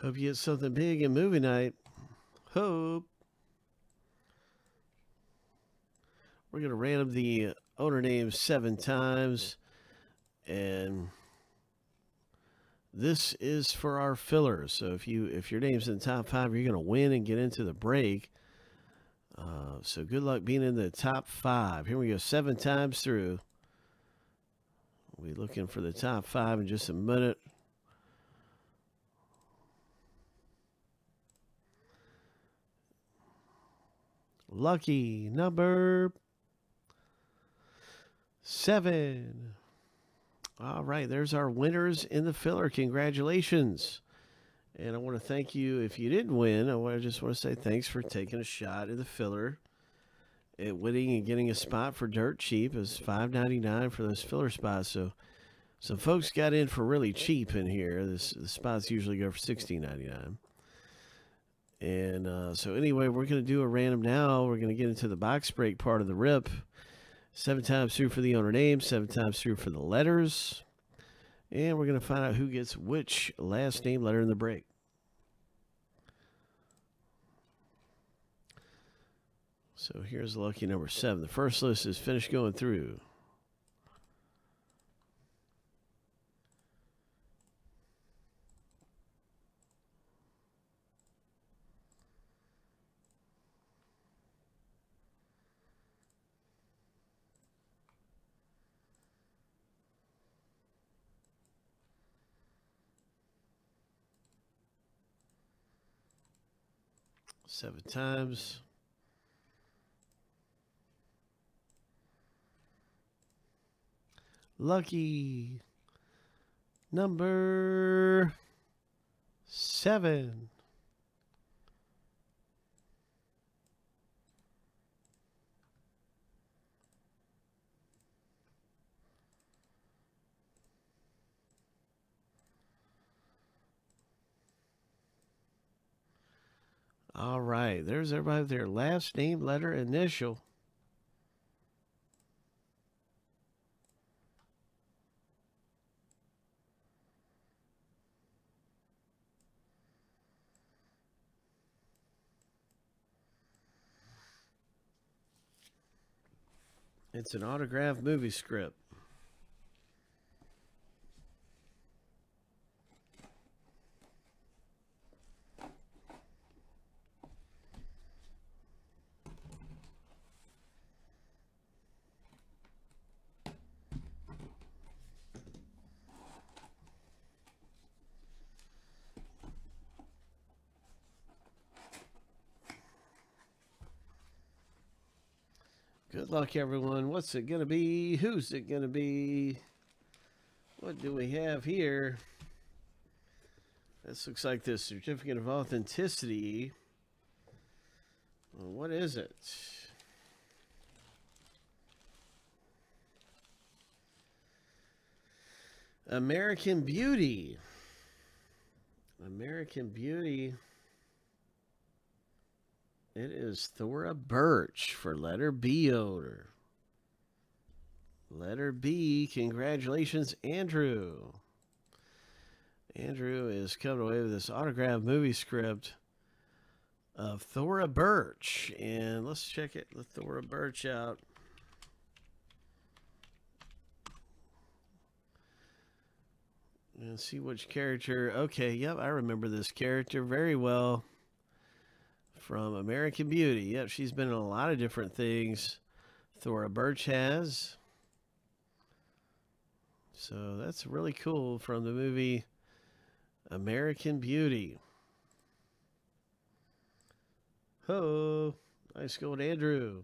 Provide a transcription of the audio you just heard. Hope you get something big in movie night. Hope. We're going to random the owner name 7 times. And this is for our fillers. So if your name's in the top 5, you're going to win and get into the break. So good luck being in the top 5. Here we go, 7 times through. We're looking for the top 5 in just a minute. Lucky number 7. All right, there's our winners in the filler. Congratulations. And I want to thank you. If you didn't win, I just want to say thanks for taking a shot at the filler, at winning and getting a spot for dirt cheap. It's $5.99 for those filler spots. So some folks got in for really cheap in here. The spots usually go for $16.99. And so anyway, we're going to do a random now. We're going to get into the box break part of the rip. 7 times through for the owner name, 7 times through for the letters. And we're going to find out who gets which last name letter in the break. So here's lucky number 7. The first list is finished going through. Seven times. Lucky number 7. All right, there's everybody with their last name, letter, initial. It's an autographed movie script. Good luck, everyone. What's it going to be? Who's it going to be? What do we have here? This looks like the certificate of authenticity. Well, what is it? American Beauty. American Beauty. It is Thora Birch for letter B owner. Letter B, congratulations, Andrew. Andrew is coming away with this autographed movie script of Thora Birch. And let's check it with Thora Birch out. And see which character. Okay, yep, I remember this character very well. From American Beauty. Yep, she's been in a lot of different things. Thora Birch has. So that's really cool from the movie American Beauty. Oh, nice going, Andrew.